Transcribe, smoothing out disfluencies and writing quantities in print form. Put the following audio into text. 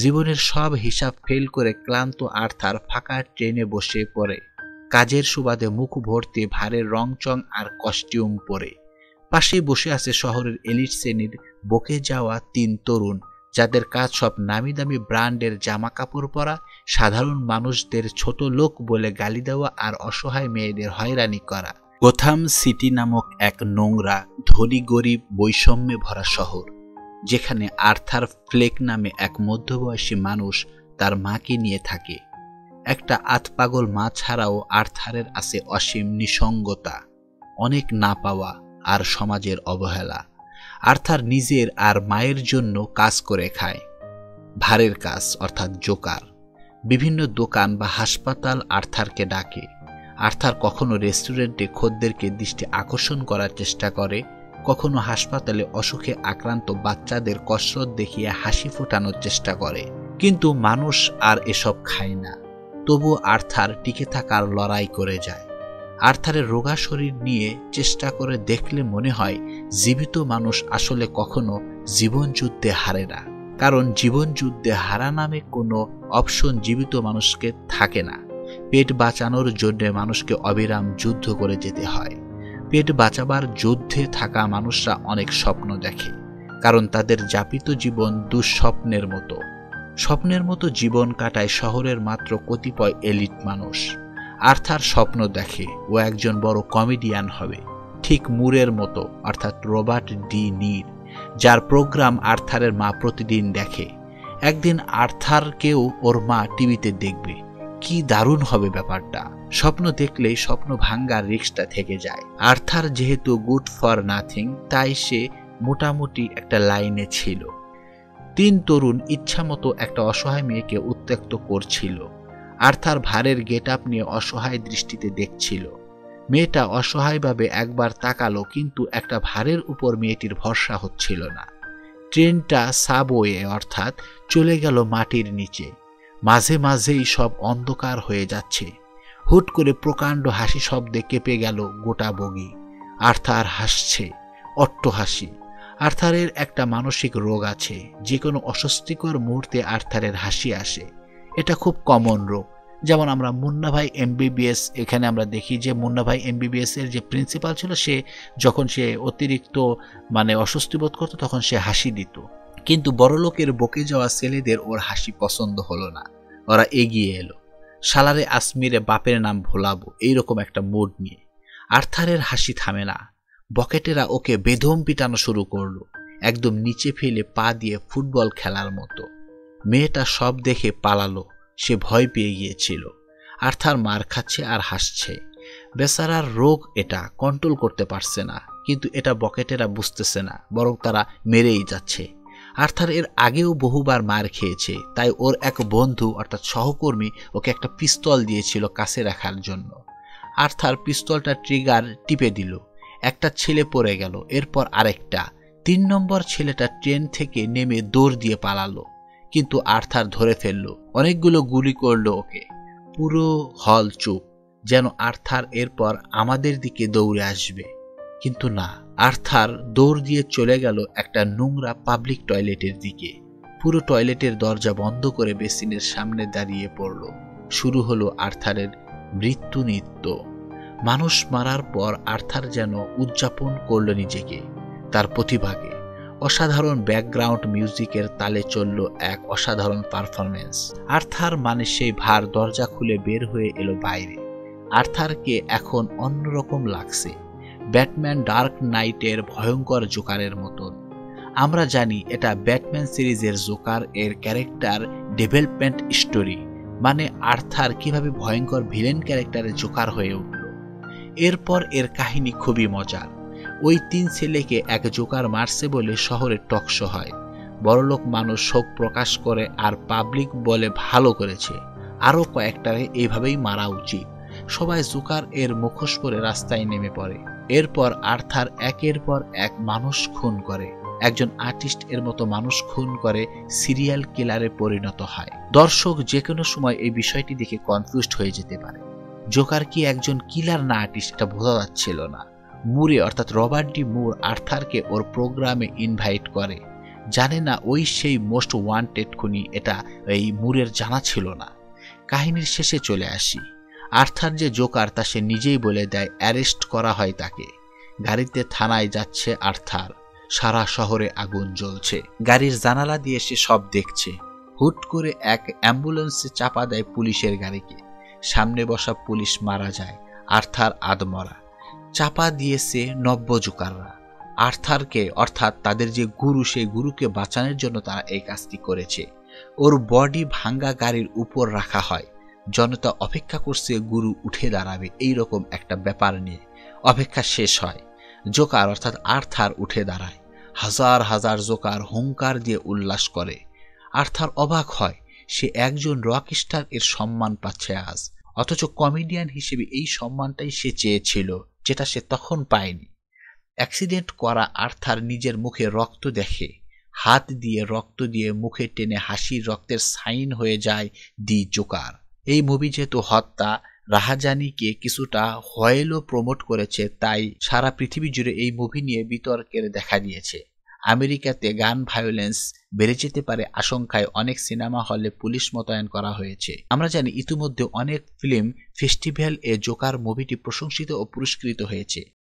জীবনের সব হিসাব ফেল করে ক্লান্ত আর্থার ফাঁকা ট্রেনে বসে পড়ে। কাজের সুবাদে মুখ ভর্তি ভারের রংচং আর কস্টিউম পরে। পাশে বসে আছে শহরের এলিট শ্রেণীর বকে যাওয়া তিন তরুণ, যাদের কাজ সব নামি দামি ব্র্যান্ডের জামা কাপড় পরা, সাধারণ মানুষদের ছোট লোক বলে গালি দেওয়া আর অসহায় মেয়েদের হয়রানি করা। গোথাম সিটি নামক এক নোংরা, ধনী গরিব, বৈষম্যে ভরা শহর, যেখানে আর্থার ফ্লেক নামে এক মধ্যবয়সী মানুষ তার মাকে নিয়ে থাকে। একটা আতপাগল মা ছাড়াও আর্থারের আছে অসীম নিঃসঙ্গতা, অনেক না পাওয়া আর সমাজের অবহেলা। আর্থার নিজের আর মায়ের জন্য কাজ করে খায়, ভারের কাজ অর্থাৎ জোকার। বিভিন্ন দোকান বা হাসপাতাল আর্থারকে ডাকে। আর্থার কখনো রেস্টুরেন্টে খদ্দেরকে দৃষ্টি আকর্ষণ করার চেষ্টা করে, কখনো হাসপাতালে অসুখে আক্রান্ত বাচ্চাদের কসরত দেখিয়ে হাসি ফোটানোর চেষ্টা করে। কিন্তু মানুষ আর এসব খায় না, তবু আর্থার টিকে থাকার লড়াই করে যায়। আর্থারের রোগা শরীর নিয়ে চেষ্টা করে দেখলে মনে হয় জীবিত মানুষ আসলে কখনো জীবনযুদ্ধে হারে না, কারণ জীবনযুদ্ধে হারা নামে কোনো অপশন জীবিত মানুষকে থাকে না। পেট বাঁচানোর জন্য মানুষকে অবিরাম যুদ্ধ করে যেতে হয়। পেট বাঁচাবার যুদ্ধে থাকা মানুষরা অনেক স্বপ্ন দেখে, কারণ তাদের যাপিত জীবন দুঃস্বপ্নের মতো। স্বপ্নের মতো জীবন কাটায় শহরের মাত্র কতিপয় এলিট মানুষ। আর্থার স্বপ্ন দেখে ও একজন বড় কমেডিয়ান হবে, ঠিক মুরের মতো, অর্থাৎ রবার্ট ডি নির, যার প্রোগ্রাম আর্থারের মা প্রতিদিন দেখে। একদিন আর্থারকেও ওর মা টিভিতে দেখবে। কি দারুণ হবে ব্যাপারটা! স্বপ্ন দেখলেই স্বপ্ন ভাঙ্গার রিস্কটা থেকে যায়। আর্থার যেহেতু গুড ফর নাথিং, তাই সে মোটামুটি একটা লাইনে ছিল। তিন তরুণ ইচ্ছামতো একটা অসহায় মেয়েকে উত্ত্যক্ত করছিল। আর্থার ভারের গেটআপ নিয়ে অসহায় দৃষ্টিতে দেখছিল। মেয়েটা অসহায়ভাবে একবার তাকালো, কিন্তু একটা ভারের উপর মেয়েটির ভরসা হচ্ছিল না। ট্রেনটা সাবওয়ে অর্থাৎ চলে গেল মাটির নিচে। মাঝে মাঝেই সব অন্ধকার হয়ে যাচ্ছে। হুট করে প্রকাণ্ড হাসি শব্দে কেঁপে গেল গোটা বগি। আর্থার হাসছে, অট্টহাসি। আর্থারের একটা মানসিক রোগ আছে, যে কোনো অস্বস্তিকর মুহূর্তে আর্থারের হাসি আসে। এটা খুব কমন রোগ। যেমন আমরা মুন্না ভাই MBBS, এখানে আমরা দেখি যে মুন্না ভাই MBBS এর যে প্রিন্সিপাল ছিল, সে যখন সে অতিরিক্ত অস্বস্তি বোধ করতো তখন সে হাসি দিত। কিন্তু বড়লোকের বকে যাওয়া ছেলেদের ওর হাসি পছন্দ হলো না। ওরা এগিয়ে এলো, সালারে আসমিরে বাপের নাম ভোলাবো, এইরকম একটা মুড নিয়ে। আর্থারের হাসি থামে না। বকেটেরা ওকে বেদম পিটানো শুরু করলো, একদম নিচে ফেলে পা দিয়ে ফুটবল খেলার মতো। মেয়েটা সব দেখে পালালো, সে ভয় পেয়ে গিয়েছিল। আর্থার মার খাচ্ছে আর হাসছে। বেচারার রোগ এটা, কন্ট্রোল করতে পারছে না। কিন্তু এটা বকেটেরা বুঝতেছে না, বরং তারা মেরেই যাচ্ছে। আর্থার এর আগেও বহুবার মার খেয়েছে, তাই ওর এক বন্ধু অর্থাৎ সহকর্মী ওকে একটা পিস্তল দিয়েছিল কাছে রাখার জন্য। আর্থার পিস্তলটা ট্রিগার টিপে দিল, একটা ছেলে পড়ে গেল, এরপর আরেকটা। 3 নম্বর ছেলেটা ট্রেন থেকে নেমে দৌড় দিয়ে পালালো, কিন্তু আর্থার ধরে ফেললো, অনেকগুলো গুলি করলো ওকে। পুরো হল চুপ, যেন আর্থার এরপর আমাদের দিকে দৌড়ে আসবে। কিন্তু না, আর্থার দৌড় দিয়ে চলে গেল একটা নোংরা পাবলিক টয়লেটের দিকে। পুরো টয়লেটের দরজা বন্ধ করে বেসিনের সামনে দাঁড়িয়ে পড়ল। শুরু হলো আর্থারের মৃত্যু নৃত্য। মানুষ মারার পর আর্থার যেন উদযাপন করল নিজেকে, তার প্রতিভাকে। অসাধারণ ব্যাকগ্রাউন্ড মিউজিকের তালে চলল এক অসাধারণ পারফরমেন্স। আর্থার সেই ভার দরজা খুলে বের হয়ে এলো বাইরে। আর্থারকে এখন অন্যরকম লাগছে, ব্যাটম্যান ডার্ক নাইটের ভয়ঙ্কর জোকারের মতন। আমরা জানি এটা ব্যাটম্যান সিরিজের জোকার এর ক্যারেক্টার ডেভেলপমেন্ট স্টোরি, আর্থার কিভাবে ভয়ঙ্কর ভিলেন ক্যারেক্টারের জোকার হয়ে উঠল। এরপর এর কাহিনী খুবই মজার। ওই 3 ছেলেকে এক জোকার মারছে বলে শহরে টকশো হয়। বড়লোক মানুষ শোক প্রকাশ করে আর পাবলিক বলে ভালো করেছে, আরও কয়েকটাকে এইভাবেই মারা উচিত। সবাই জোকার এর মুখোশ পরে রাস্তায় নেমে পড়ে। এরপর আর্থার একের পর এক মানুষ খুন করে, একজন আর্টিস্ট এর মতো মানুষ খুন করে সিরিয়াল কিলারে পরিণত হয়। দর্শক যে কোনো সময় এই বিষয়টি দেখে কনফিউজড হয়ে যেতে পারে, জোকার কি একজন কিলার না আর্টিস্ট, এটা বোঝা যাচ্ছিল না। মুরে অর্থাৎ রবার্ট ডি মুর আর্থারকে ওর প্রোগ্রামে ইনভাইট করে। जाने ना ओई सेई मोस्ट वांटेड खुनी एटा एई मुरेर जाना छिलो ना। काहिनीर शेषे चले आसि। आर्थर जे जोकार ता से निजेई बोले देय अरेस्ट करा हय ताके। गाड़ीते थानाय जाच्छे आर्थर। सारा शहरे आगुन ज्वलछे। गाड़ीर जानाला दिये से सब देखछे। हुट करे एक एम्बुलेंस चापा देय पुलिशेर गाड़ीके। सामने बसा पुलिश मारा जाय। आर्थर आदमरा चापा दिए से नब्य जोकाररा आर्थर के अर्थात तादेर जे गुरु से गुरु के बाँचानोर जोन्नो तारा एई काजटी करेछे। ओर बडी भांगा गाड़ीर ऊपर रखा हय। जनता अपेक्षा करछे गुरु उठे दाड़ाबे एई रकम एकटा ब्यापार निये। अपेक्षा शेष हय। जोकार अर्थात आर्थर उठे दाड़ाय। हजार हजार जोकार हुंकार दिये उल्लास करे। आर्थर अबाक हय से एकजन रक स्टार एर सम्मान पाच्छे आज अथच कमेडियन हिसेबे एई सम्मानटाई से चेयेछिलो जेटा से तखन पायनि। एक्सिडेंट करा आर्थर निजेर मुखे रक्त देखे। हाथ दिए रक्त दिए मुखे टेने हासिर रक्तेर साइन हये जाय दि जोकार। एई मुभि जेहेतु हत्या राहाजानी के किछुटा हयलो प्रमोट करेछे ताई सारा पृथिवी जुड़े एई मुभि निये बितर्केर देखा दियेछे। आमेरिकाते गान भायोलेंस बेड़े जेते पारे आशंकाय अनेक सिनेमा हले पुलिश मोतायन करा हयेछे। आमरा जानी इतिमध्ये अनेक फिल्म फेस्टिवल ए जोकार मुभिटी प्रशंसित ओ पुरस्कृत हयेछे।